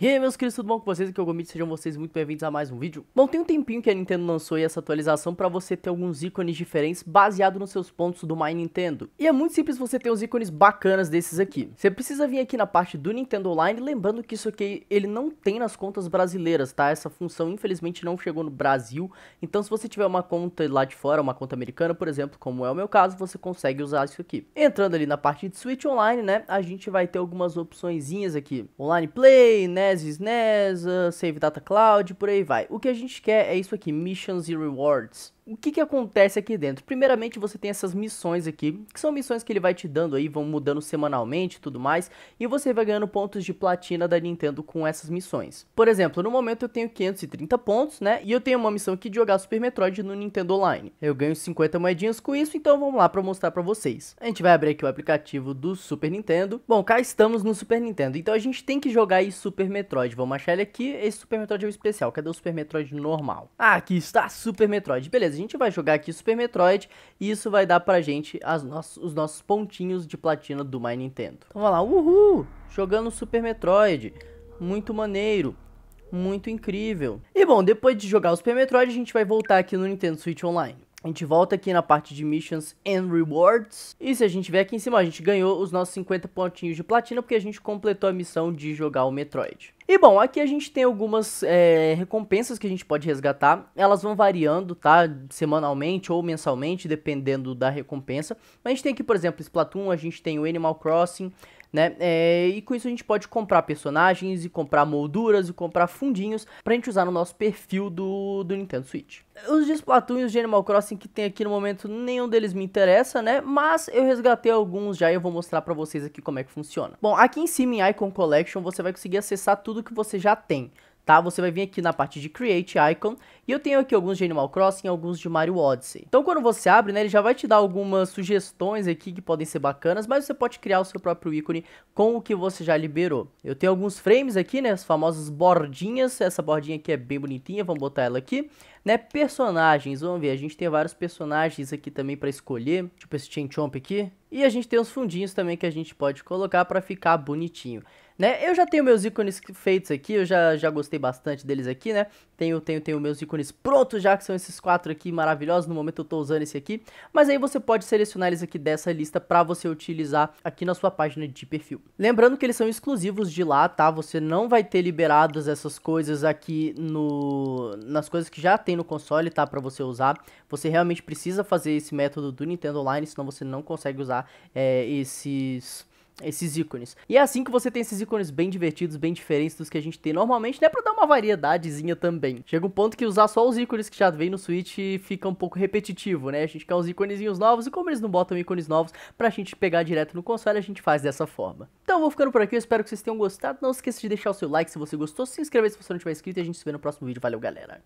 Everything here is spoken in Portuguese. E aí, meus queridos, tudo bom com vocês? Aqui é o Gomito, sejam vocês muito bem-vindos a mais um vídeo. Bom, tem um tempinho que a Nintendo lançou aí essa atualização pra você ter alguns ícones diferentes baseado nos seus pontos do My Nintendo. E é muito simples você ter uns ícones bacanas desses aqui. Você precisa vir aqui na parte do Nintendo Online, lembrando que isso aqui ele não tem nas contas brasileiras, tá? Essa função infelizmente não chegou no Brasil, então se você tiver uma conta lá de fora, uma conta americana, por exemplo, como é o meu caso, você consegue usar isso aqui. Entrando ali na parte de Switch Online, né, a gente vai ter algumas opçõezinhas aqui. Online Play, né? SNES, Save Data Cloud, por aí vai. O que a gente quer é isso aqui, Missions e Rewards. O que que acontece aqui dentro? Primeiramente você tem essas missões aqui, que são missões que ele vai te dando aí, vão mudando semanalmente e tudo mais, e você vai ganhando pontos de platina da Nintendo com essas missões. Por exemplo, no momento eu tenho 530 pontos, né, e eu tenho uma missão aqui de jogar Super Metroid no Nintendo Online. Eu ganho 50 moedinhas com isso, então vamos lá pra mostrar pra vocês. A gente vai abrir aqui o aplicativo do Super Nintendo. Bom, cá estamos no Super Nintendo, então a gente tem que jogar aí Super Metroid. Vamos achar ele aqui, esse Super Metroid é o especial, cadê o Super Metroid normal? Ah, aqui está Super Metroid, beleza. A gente vai jogar aqui Super Metroid e isso vai dar pra gente os nossos pontinhos de platina do My Nintendo. Então vai lá, uhul, jogando Super Metroid, muito maneiro, muito incrível. E bom, depois de jogar o Super Metroid, a gente vai voltar aqui no Nintendo Switch Online. A gente volta aqui na parte de Missions and Rewards. E se a gente vier aqui em cima, a gente ganhou os nossos 50 pontinhos de platina, porque a gente completou a missão de jogar o Metroid. E bom, aqui a gente tem algumas recompensas que a gente pode resgatar. Elas vão variando, tá? Semanalmente ou mensalmente, dependendo da recompensa. Mas a gente tem aqui, por exemplo, Splatoon, a gente tem o Animal Crossing, né? E com isso a gente pode comprar personagens e comprar molduras e comprar fundinhos pra gente usar no nosso perfil do Nintendo Switch. Os de Splatoon e os de Animal Crossing que tem aqui no momento, nenhum deles me interessa, né? Mas eu resgatei alguns já e eu vou mostrar pra vocês aqui como é que funciona. Bom, aqui em cima em Icon Collection você vai conseguir acessar tudo que você já tem, tá? Você vai vir aqui na parte de Create Icon, e eu tenho aqui alguns de Animal Crossing, alguns de Mario Odyssey. Então quando você abre, né, ele já vai te dar algumas sugestões aqui que podem ser bacanas, mas você pode criar o seu próprio ícone com o que você já liberou. Eu tenho alguns frames aqui, né, as famosas bordinhas, essa bordinha aqui é bem bonitinha, vamos botar ela aqui, né, personagens, vamos ver, a gente tem vários personagens aqui também pra escolher, tipo esse Chain Chomp aqui, e a gente tem os fundinhos também que a gente pode colocar pra ficar bonitinho. Né? Eu já tenho meus ícones feitos aqui, eu já gostei bastante deles aqui, né? Tenho meus ícones prontos já, que são esses 4 aqui maravilhosos, no momento eu tô usando esse aqui. Mas aí você pode selecionar eles aqui dessa lista pra você utilizar aqui na sua página de perfil. Lembrando que eles são exclusivos de lá, tá? Você não vai ter liberadas essas coisas aqui nas coisas que já tem no console, tá? Pra você usar. Você realmente precisa fazer esse método do Nintendo Online, senão você não consegue usar esses ícones. E é assim que você tem esses ícones bem divertidos, bem diferentes dos que a gente tem normalmente, né, pra dar uma variedadezinha também. Chega um ponto que usar só os ícones que já vem no Switch fica um pouco repetitivo, né, a gente quer uns íconezinhos novos, e como eles não botam ícones novos pra gente pegar direto no console, a gente faz dessa forma. Então eu vou ficando por aqui, eu espero que vocês tenham gostado, não esqueça de deixar o seu like se você gostou, se inscrever se você não tiver inscrito, e a gente se vê no próximo vídeo, valeu galera!